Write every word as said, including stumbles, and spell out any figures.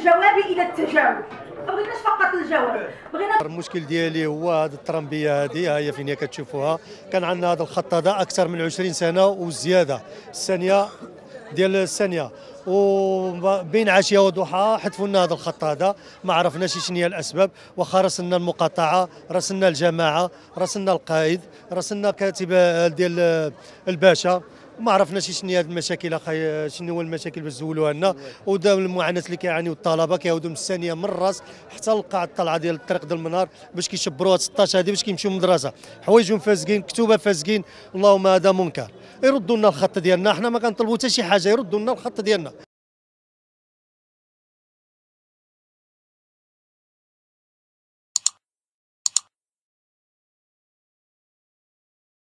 الجواب الى التجاوب، ما بغيناش فقط الجواب، بغينا. المشكل ديالي هو هذه الترمبيه هذه، ها هي فين هي كتشوفوها، كان عندنا هذا الخط هذا اكثر من عشرين سنه وزياده، السانيه ديال السانيه وبين عشيه وضحاها حذفوا لنا هذا الخط هذا، ما عرفناش شنو هي الاسباب، واخا راسلنا المقاطعه، راسلنا الجماعه، راسلنا القائد، راسلنا كاتب ديال الباشا، ما عرفناش شنو هي هذه المشاكل اخي، شنو هو المشاكل باش زولوها لنا، وداو المعاناه اللي كيعانيو الطلبه كيعاودوا من السانيه من الراس حتى للقاع الطلعه ديال الطريق ديال المنار باش كيشبروها ستطاش هذه باش كيمشيو للمدرسه، حوايجهم فاسكين، كتوبه فاسكين، اللهم هذا منكر، يردوا لنا الخط ديالنا، حنا ما كنطلبوا حتى شي حاجه، يردوا لنا الخط ديالنا.